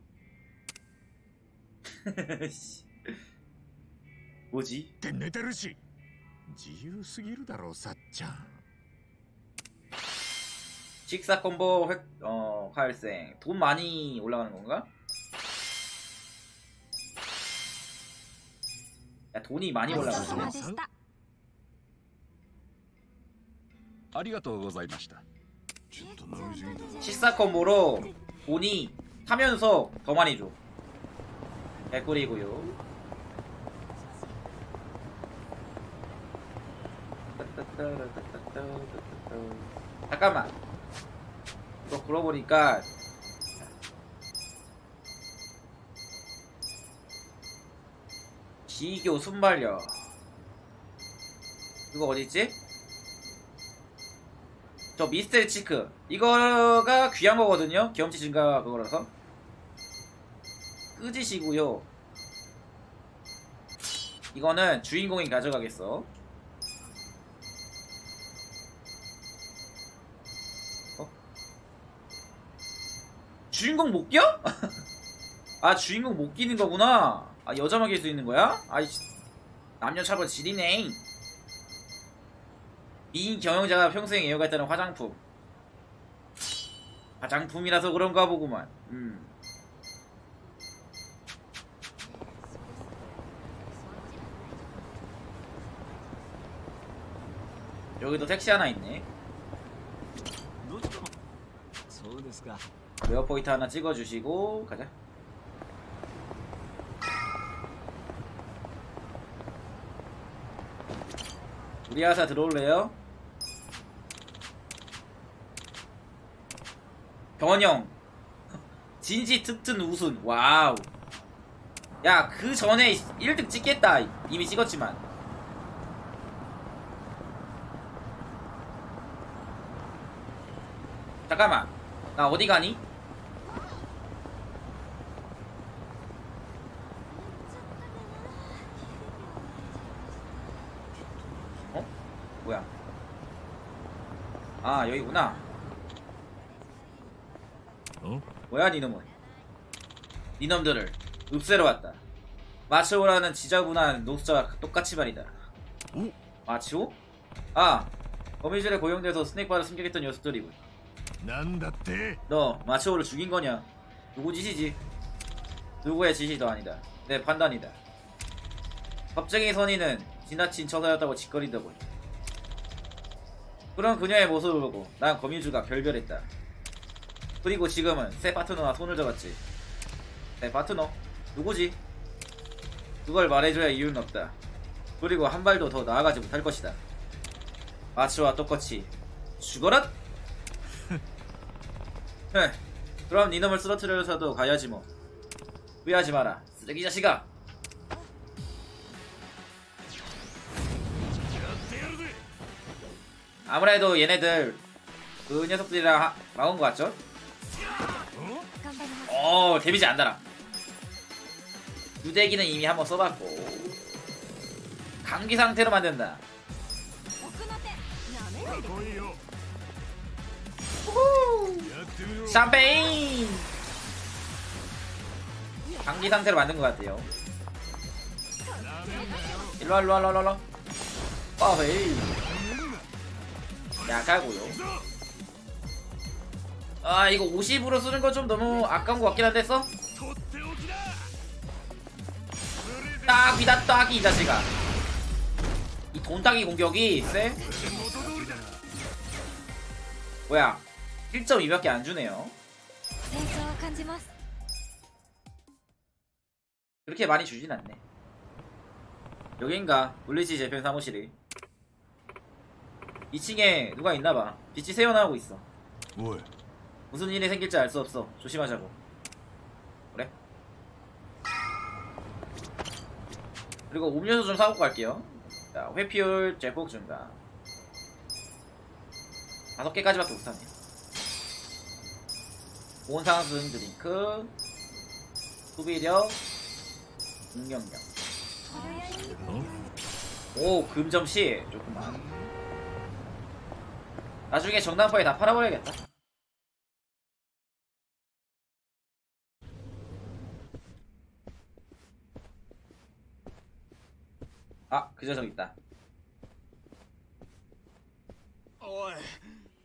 おじって寝てるし。自由すぎるだろさっちゃん。 식사 콤보 획, 어, 활생. 돈 많이 올라가는 건가? 야, 돈이 많이 올라가네. 식사 콤보로 돈이 타면서 더 많이 줘. 개꿀이고요. 잠깐만. 또 그러고 보니까 지교 순발력 그거 어디 있지? 저 미스테리 치크 이거가 귀한 거거든요. 경험치 증가 그거라서 끄지시고요. 이거는 주인공이 가져가겠어. 어? 주인공 못 껴? 아 주인공 못 끼는 거구나. 아 여자만 낄 수 있는 거야? 아이 남녀차별 지리네. 미인 경영자가 평생 애용했다는 화장품. 화장품이라서 그런가 보구만. 음. 여기도 택시 하나 있네. 웨어 포인트 하나 찍어주시고 가자. 우리 회사 들어올래요? 변형 진지 특튼 우순. 와우. 야 그 전에 일 등 찍겠다. 이미 찍었지만 잠깐만 나 어디 가니? 어? 뭐야? 아 여기구나. 어? 뭐야 니놈은? 니놈들을 읍새로 왔다. 마치오라는 지저분한 노숙자가 똑같이 말이다. 오? 마치오? 아 거미줄에 고용돼서 스낵바를 숨겨있던 녀석들이군. 너 마치오를 죽인 거냐? 누구 짓이지? 누구의 짓이도 아니다. 내 판단이다. 겁쟁이 선인은 지나친 처사였다고 짓거리더군. 그런 그녀의 모습을 보고 난 거미줄과 결별했다. 그리고 지금은 새 파트너와 손을 잡았지. 내 파트너? 누구지? 그걸 말해줘야 이유는 없다. 그리고 한 발도 더 나아가지 못할 것이다. 마치오와 똑같이 죽어라! 에 그럼 니놈을 쓰러트려서도 가야지 뭐. 후회하지 마라 쓰레기 자식아. 아무래도 얘네들 그 녀석들이랑 하, 막은 거 같죠? 어 데미지 안 달아. 유대기는 이미 한번 써봤고 감기 상태로 만든다. 샴페인! 감기 상태로 만든 것 같아요. 일로와 일로와 일로와 일로와 빠헤이 약하고요. 아 이거 오십으로 쓰는 거 좀 너무 아까운 것 같긴 한데 써? 딱이다 딱이 이 자식아. 이 돈따기 공격이 쎄? 뭐야 일 점 이밖에 안 주네요. 그렇게 많이 주진 않네. 여긴가? 물리치 재팬 사무실이. 이 층에 누가 있나봐. 빛이 새어나오고 있어. 뭘? 무슨 일이 생길지 알 수 없어. 조심하자고. 그래? 그리고 음료수 좀 사갖고 갈게요. 자, 회피율 제폭 증가. 다섯 개까지밖에 못하네. 온상승 드링크 소비력 공격력. 오 금점시 조금만 나중에 정당파에 다 팔아버려야겠다. 아 그저 저기 있다. 어이,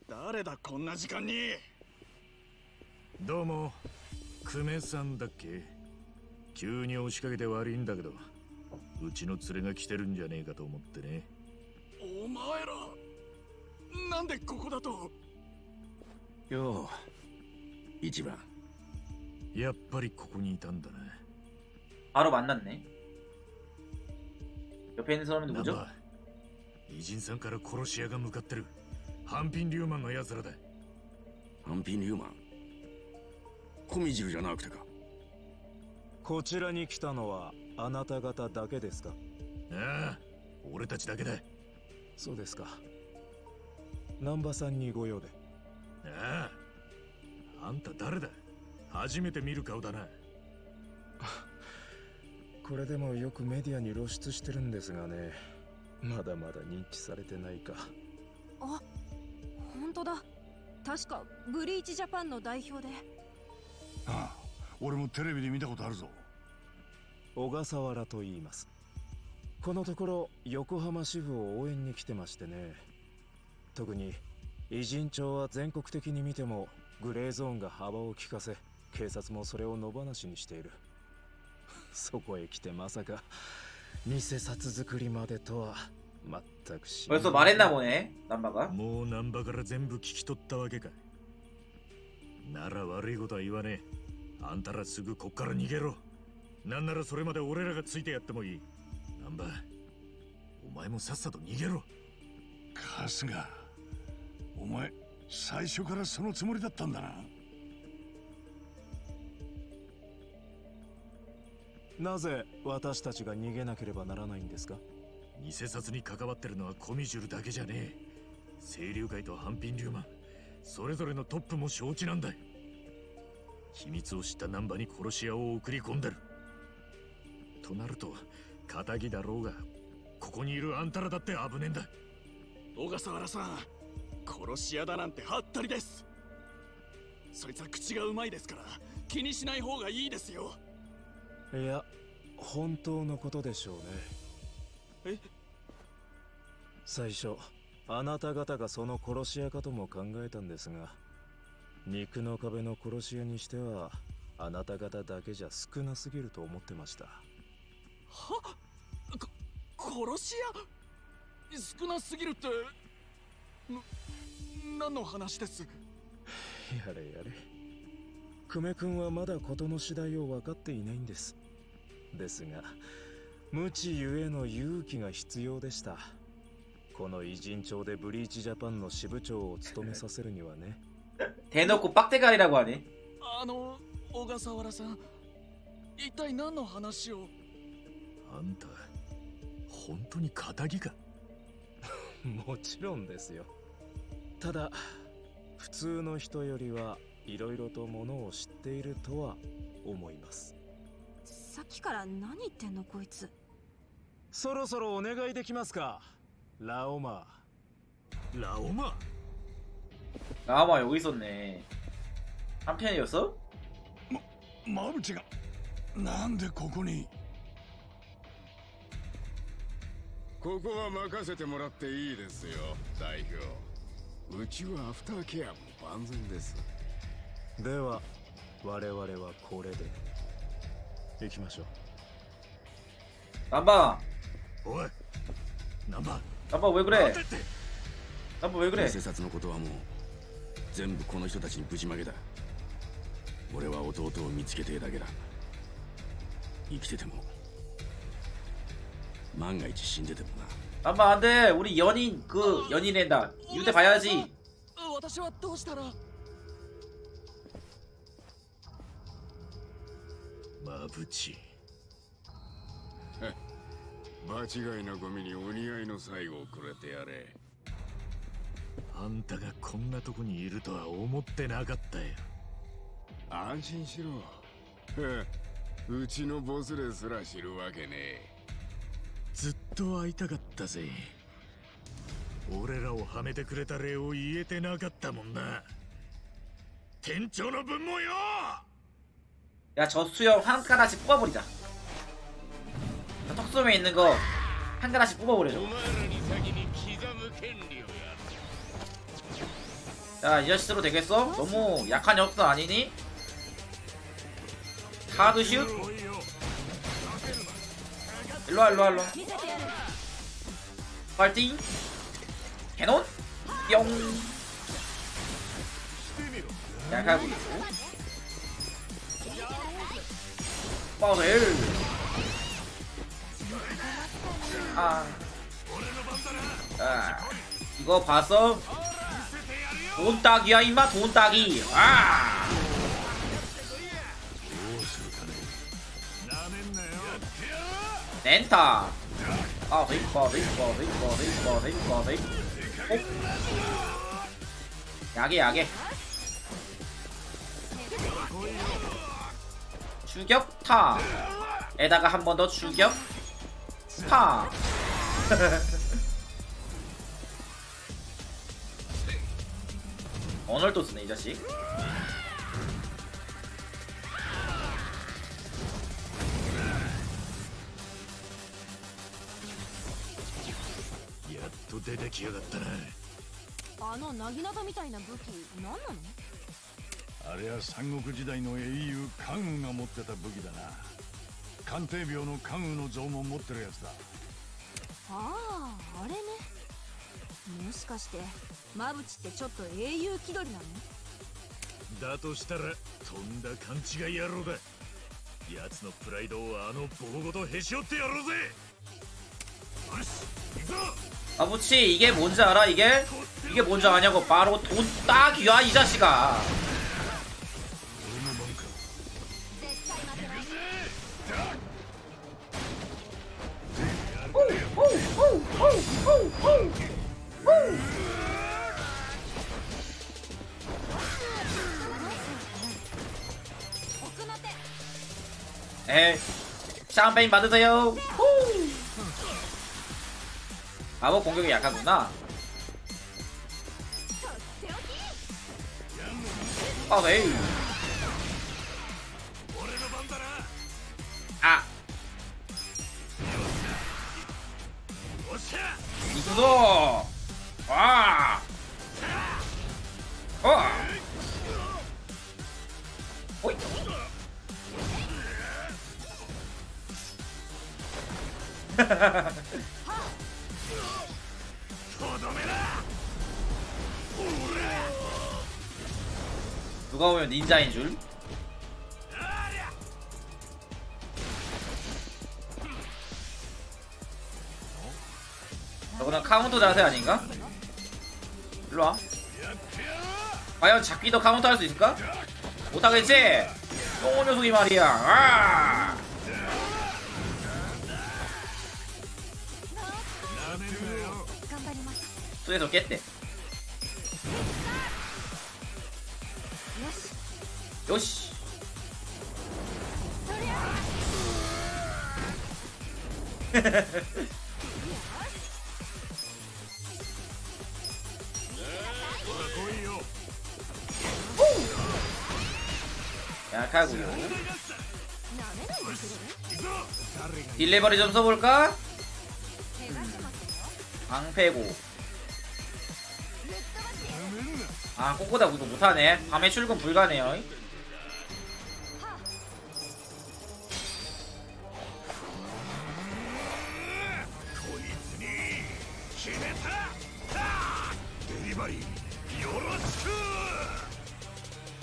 누구야? 이런 시간에 どうも、久米さんだっけ。急に押しかけて悪いんだけど、うちの連れが来てるんじゃねえかと思ってね。お前ら、なんでここだと。よう、一番。やっぱりここにいたんだね。あら、만났ね。옆에있는사람은누구죠偉人さんから殺し屋が向かってる。ハンピン・リューマンの奴らだ。ハンピン・リューマン。 コミジルじゃなくてか。こちらに来たのはあなた方だけですか。ああ、俺たちだけだ。そうですか。難波さんにご用で。ああ、あんた誰だ？初めて見る顔だな。これでもよくメディアに露出してるんですがね、まだまだ認知されてないか。あ、本当だ。確かブリーチジャパンの代表で。ああ、俺もテレビで見たことあるぞ。小笠原と言います。このところ横浜支部を応援に来てましてね。特に偉人町は全国的に見てもグレーゾーンが幅を利かせ、警察もそれを野放しにしている。そこへ来てまさか偽札作りまでとは全く知らない。これバレんだもんね、ナンバが。もうナンバから全部聞き取ったわけか。なら悪いことは言わねえ。あんたらすぐこっから逃げろ。なんならそれまで俺らがついてやってもいい。なんば、お前もさっさと逃げろ。春日、お前最初からそのつもりだったんだな。なぜ私たちが逃げなければならないんですか？偽札に関わってるのはコミジュルだけじゃねえ。清流会と半品流マン、それぞれのトップも承知なんだ。秘密を知った難波に殺し屋を送り込んでるとなると、片木だろうがここにいるあんたらだって危ねえんだ。小笠原さん、殺し屋だなんてはったりです。そいつは口がうまいですから気にしない方がいいですよ。いや、本当のことでしょうね。え、最初あなた方がその殺し屋かとも考えたんですが、肉の壁の殺し屋にしてはあなた方だけじゃ少なすぎると思ってました。はっ、こ殺し屋少なすぎるって何の話です？やれやれ、久米君はまだ事の次第を分かっていないんです。ですが無知ゆえの勇気が必要でした。この偉人町でブリーチジャパンの支部長を務めさせるにはね。대놓고 빡대가 아니라고 하네. 아, 너 오가사와라-상, 이따이 난노 하나시오. 안타, 혼돈이 가닥이가? もちろんですよ。 ただ、普通の人よりはいろいろとものを知っているとは思います。さっきから何言ってんのこいつ。そろそろお願いできますか、ラオマ。ラオマ？아, 아마 여기 있었네. 한 편이었어? 마, 마부치가, 난데 여기니? ここは任せてもらっていいですよ、代表。うちはアフターケアも万全です。では、我々はこれで行きましょう。ナンバー。 おい、 ナンバー。 ナンバー 왜 그래? 나뭐 왜 그래? 全部この人たちにぶちまけだ。俺は弟を見つけてえだけだ。生きてても、万が一死んでてもな。あんまあんで、俺よにん、く、よにん連打。言うてばやじ。私はどうしたら。まぶち。場違いなゴミにお似合いの最後をくれてやれ。あんたがこんなとこにいるとは思ってなかったよ。安心しろ。うちのボスですら知るわけねえ。ずっと会いたかったぜ。俺らをはめてくれた礼を言えてなかったもんな。店長の分もよ。いや、젖수염한가닥씩뽑아버리자。턱수염에있는거한가닥씩뽑아버려줘。야, 이 자식으로 되겠어? 너무 약한 역도 아니니? 하드슛? 일로와, 일로와, 일로와. 파이팅! 캐논? 뿅! 약하고 있고. 파우델! 아. 아. 이거 봤어? 돈 따기야 임마, 돈 따기. 아! 렌타. Parry, Parry, Parry, Parry, Parry, Parry. Oh. 야게 야게. 추격타. 에다가 한 번 더 추격타. 오늘도 쓰네 이 자식.出てきやがったな。あのなぎなたみたいな武器何なの？あれは三国時代の英雄関羽が持ってた武器だな。関帝廟の関羽の像も持ってるやつだ。ああ、あれね。もしかしてマブチってちょっと英雄気取りなの？だとしたらとんだ勘違い野郎だ。奴のプライドをあの棒ごとへし折ってやろうぜ。よし、行くぞ。 아버지 이게 뭔지 알아? 이게? 이게 뭔지 아냐고. 바로 돈 딱이야 이 자식아. 에 샴페인 받으세요. 마법 공격이 약하구나. 아, 에이. 아. 이거. 와. 어. 오이. 누가 보면 닌자인 줄. 저거는 카운터 자세 아닌가? 일로와. 과연 작기도 카운터 할 수 있을까? 못하겠지? 똥 녀석이 말이야. 아! 쏘에서 깼대. 요시. 약하구요. 딜레버리 좀 써볼까? 방패고. 아 꼬꼬다 그거 못하네. 밤에 출근 불가네요.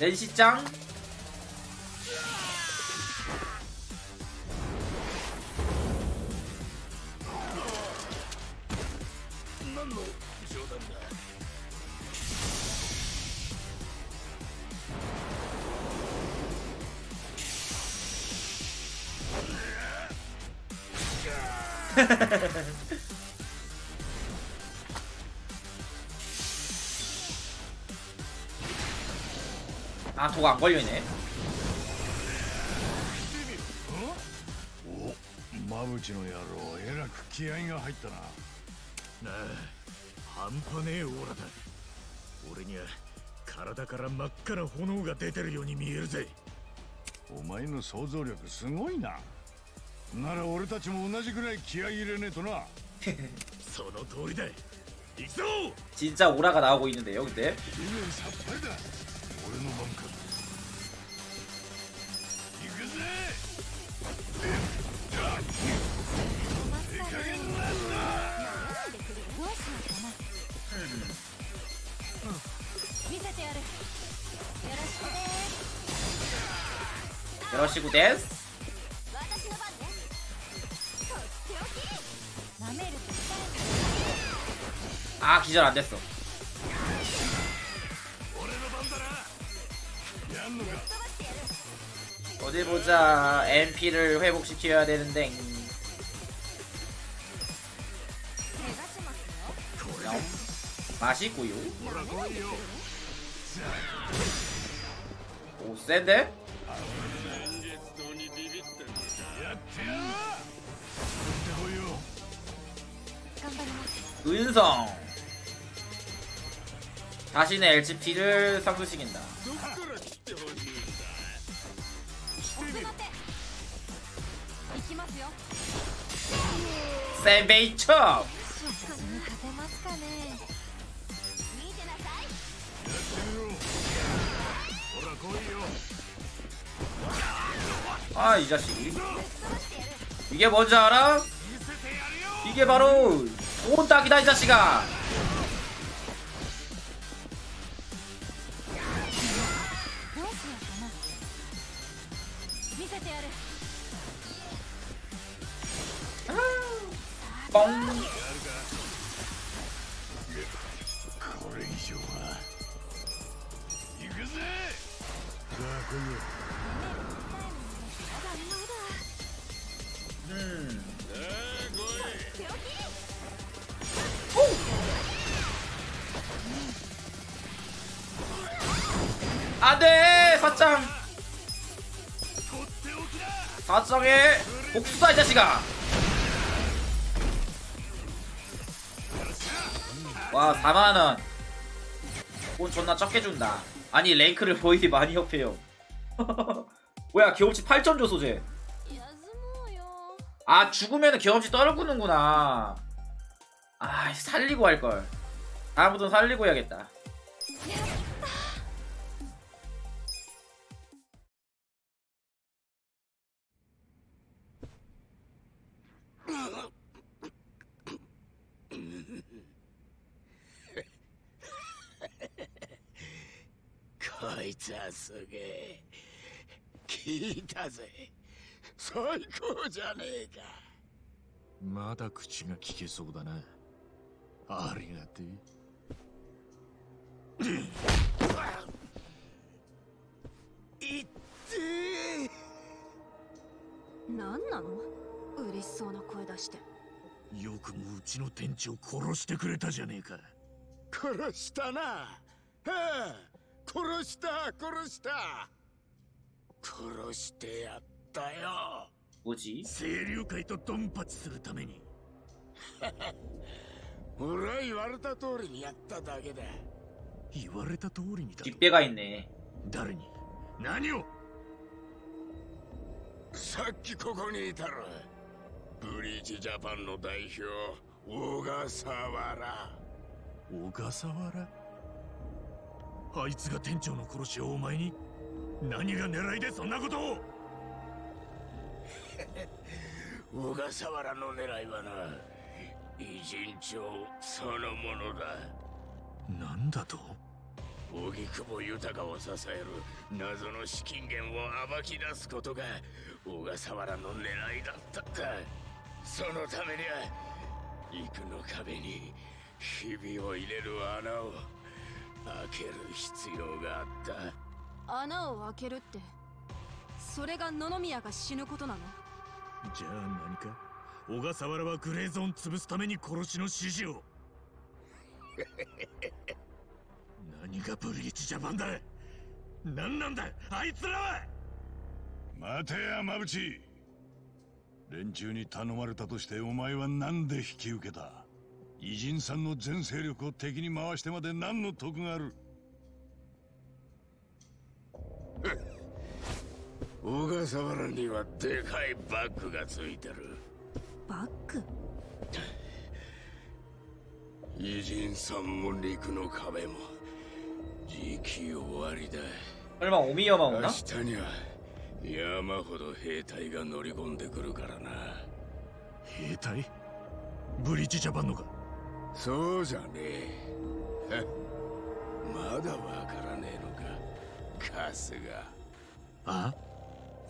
렌시짱? 아, 도가 안 걸려있네. 오, 마부치の野郎、えらく気合が入ったな。なあ、半端ねえオーラだ。俺には体から真っ赤な炎が出てるように見えるぜ。お前の想像力すごいな。なら俺たちも同じくらい気合い入れねえとな。その通りだ。行くぞ。진짜オラが나오고 있는데요、근데。 よろしくです。 아, 기절 안 됐어. 어디 보자. 엠피를 회복시켜야 되는데. 맛있고요. 오 세네. 은성 자신의 엘지피를 상승시킨다. 세베이첩 아 이 자식 이게 뭔지 알아? 이게 바로 온딱이다 이 자식아. 뻥 음. 안돼 사짱 사짱의 복수다 이 자식아. 와 사만 원 돈 존나 적게 준다. 아니 랭크를 거의 많이 협해요. 뭐야 경험치 팔 점 줘 소재. 아 죽으면 경험치 떨구는구나. 아 살리고 할걸. 다음부터는 살리고 해야겠다.こいつはすげえ。聞いたぜ。最高じゃねえか。まだ口が聞けそうだな。ありがてえ。いってー。なんなの？嬉しそうな声出して。よくもうちの店長殺してくれたじゃねえか。殺したな。はあ。殺した殺した殺してやったよ。おじ清流会とドンパチするために俺は言われた通りにやっただけだ。言われた通りにだ。ちっぺがいね。誰に何を。さっきここにいたろ。ブリーチジャパンの代表小笠原。小笠原あいつが店長の殺しをお前に何が狙いでそんなことを小笠原の狙いはな異人帳そのものだ。なんだと。荻窪豊を支える謎の資金源を暴き出すことが小笠原の狙いだったんだ。そのためには陸の壁にひびを入れる穴を開ける必要があった。穴を開けるってそれが野々宮が死ぬことなの。じゃあ何か小笠原はグレーゾーン潰すために殺しの指示を何がブリーチジャパンだ。何なんだあいつらは。待てやマブチ。連中に頼まれたとしてお前は何で引き受けた。偉人さんの全勢力を敵に回してまで何の得がある。小笠原にはでかいバッグがついてる。バッグ偉人さんも陸の壁も時期終わりだ。あれはおみやまをな。明日には山ほど兵隊が乗り込んでくるからな。兵隊ブリーチジャパンのか。そうじゃねえ。まだわからねえのか春日。あ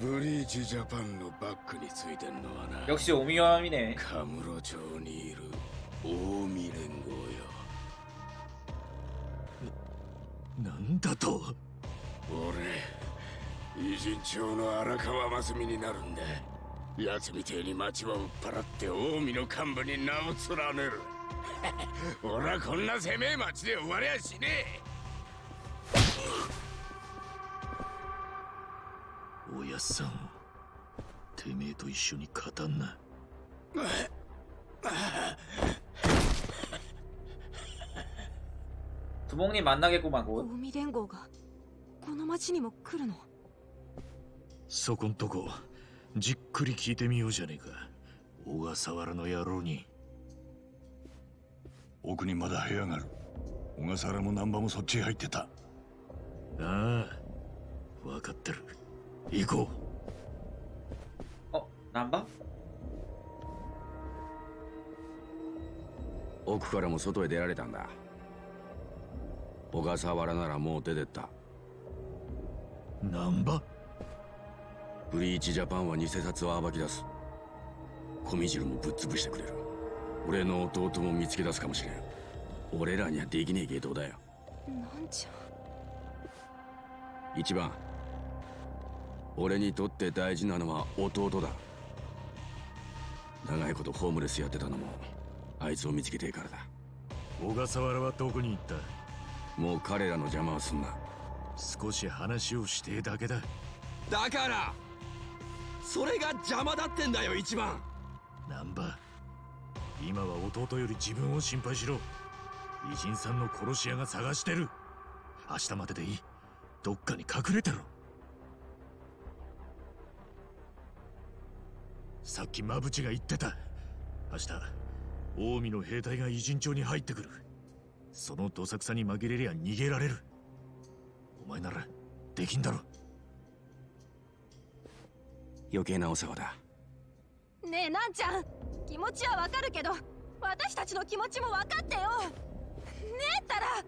ブリーチジャパンのバッグについてんのはな。よくしお見合いね。カムロ町にいる近江連合よ。 な, なんだと。俺偉人町の荒川真澄になるんだ。奴みてえに町を売っ払って近江の幹部に名を連ねる。俺はこんな狭い町で終わりゃしねえ。おやっさん、てめえと一緒に勝たんな。두목님만나겠구만곧。오미連合がこの町にも来るの。そこんとこじっくり聞いてみようじゃねえか、小笠原の野郎に。奥にまだ部屋がある。小笠原も難波もそっちへ入ってた。ああ、分かってる。行こう。あ、難波？奥からも外へ出られたんだ。小笠原ならもう出てった。難波？ブリーチジャパンは偽札を暴き出す。米汁もぶっ潰してくれる。俺の弟も見つけ出すかもしれん。俺らにはできねえ芸当だよ。なんじゃ。一番俺にとって大事なのは弟だ。長いことホームレスやってたのもあいつを見つけてからだ。小笠原はどこに行った？もう彼らの邪魔はすんな。少し話をしてえだけだ。だからそれが邪魔だってんだよ、一番。難波、今は弟より自分を心配しろ。偉人さんの殺し屋が探してる。明日まででいい。どっかに隠れてろ。さっき馬淵が言ってた。明日近江の兵隊が偉人町に入ってくる。そのどさくさに紛れりゃ逃げられる。お前ならできんだろ。余計なお世話だ。ねえ、なんちゃん、気持ちはわかるけど、私たちの気持ちも分かってよ。ねえったら。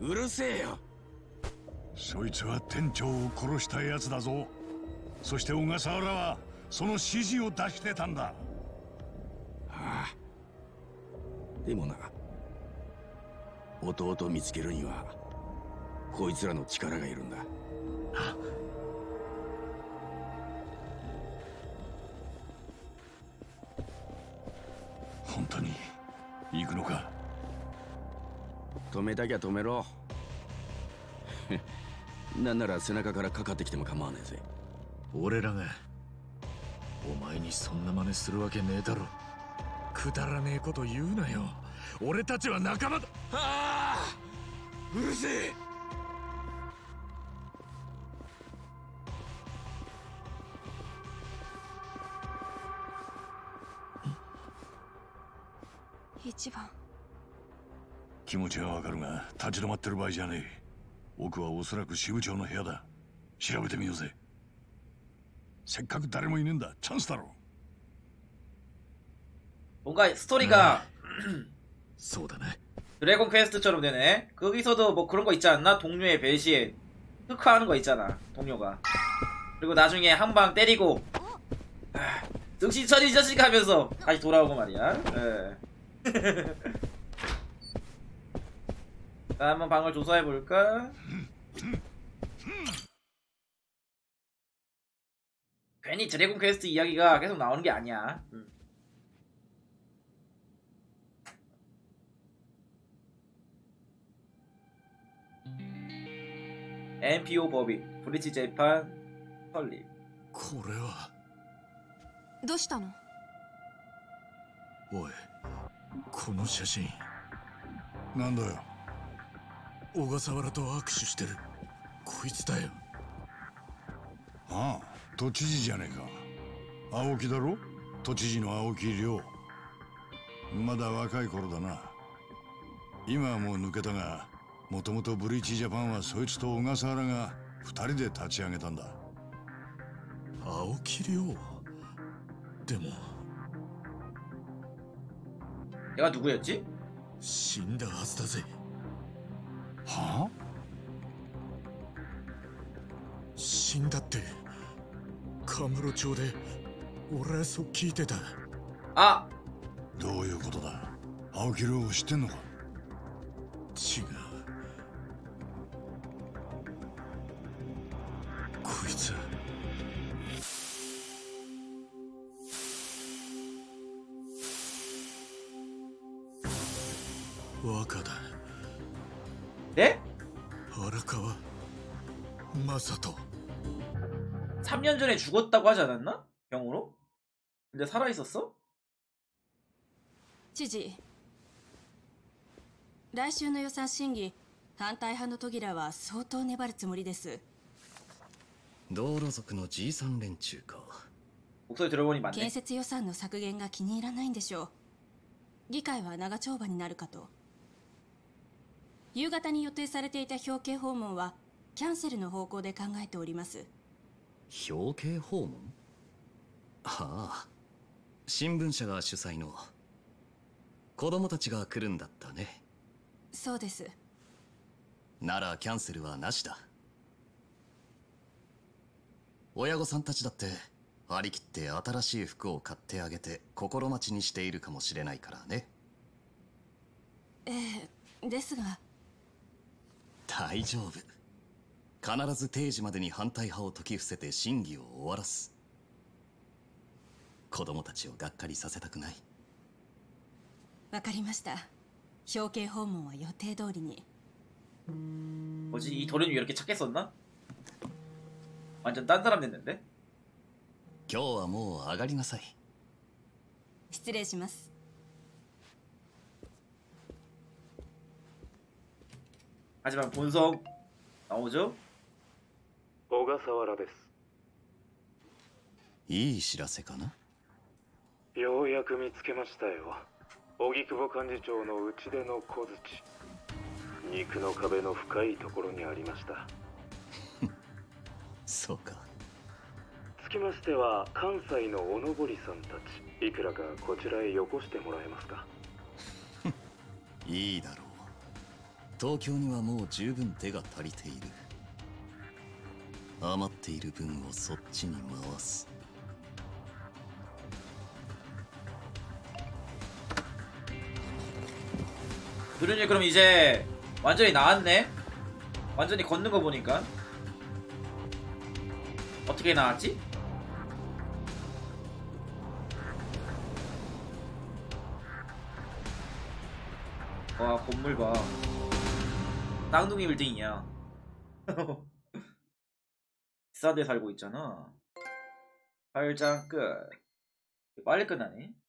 うるせえよ。そいつは店長を殺したやつだぞ。そして小笠原はその指示を出してたんだ。はあ。でもな、弟を見つけるにはこいつらの力がいるんだ。あっ。本当に行くのか？止めたきゃ止めろ。なんなら背中からかかってきても構わねえぜ。俺らがお前にそんな真似するわけねえだろ。くだらねえこと言うなよ。俺たちは仲間だ。ああ、うるせえ。一番、気持ちはわかるが立ち止まってる場合じゃねえ。奥はおそらく支部長の部屋だ。調べてみようぜ。せっかく誰もいねえんだ。チャンスだろ。뭔가ストーリーが、そうだね。ドラゴン퀘스트처럼되네。거기서도 뭐 그런 거 있지 않나? 동료의 배신, 흑화하는 거 있잖아. 동료가. 그리고 나중에 한 방 때리고, 정신 차리 이 자식아 하면서 다시 돌아오고 말이야. 예. 자, 한번 방을 조사해볼까? 괜히 드래곤 퀘스트 이야기가 계속 나오는 게 아니야. 응. 엠피오 버비, 브리치 재판, 설립. 고래와. どうしたの? 오이. この写真なんだよ。小笠原と握手してるこいつだよ。ああ、都知事じゃねえか。青木だろ、都知事の青木亮。まだ若い頃だな。今はもう抜けたが、もともとブリーチジャパンはそいつと小笠原がふたりで立ち上げたんだ。青木亮でも。 얘가 누구였지? 死んだはずだぜ. 하? 死んだってカムロ町で俺はそう聞いてた. 아! どういうことだ？青木亮を知ってんのか? 違う。こいつ こ若だ。え？ 荒川雅人。삼 년 전에 죽었다고 하지 않았나? 영어로? 근데 살아 있었어? 지지. 来週の予算審議、反対派のトギラは相当粘るつもりです。道路族のじいさん連中か。建設予算の削減が気に入らないんでしょう。議会は長丁場になるかと。夕方に予定されていた表敬訪問はキャンセルの方向で考えております。表敬訪問？ああ、新聞社が主催の。子供たちが来るんだったね。そうです。ならキャンセルはなしだ。親御さんたちだって張り切って新しい服を買ってあげて心待ちにしているかもしれないからね。ええ、ですが。大丈夫。必ず定時までに反対派を解き伏せて審議を終わらす。子供たちをがっかりさせたくない。わかりました。表敬訪問は予定通りに。おじい、이 돌은 왜 이렇게 착했었나? 완전 딴 사람 됐는데? 今日はもう上がりなさい。失礼します。하지만본성나오죠? 小笠原です。いい知らせかな。ようやく見つけましたよ。荻窪幹事長の打ち出の小槌。肉の壁の深いところにありました。そうか。つきましては関西のおのぼりさんたち、いくらかこちらへよこしてもらえますか。いいだろう。東京にはもう十分手が足りている。余っている分をそっちに回す。ブルーニ그럼이제완전히나았네완전히걷는거보니까어떻게나았지와건물봐땅둥이빌딩이야비싸게살고있잖아팔장끝빨리끝나네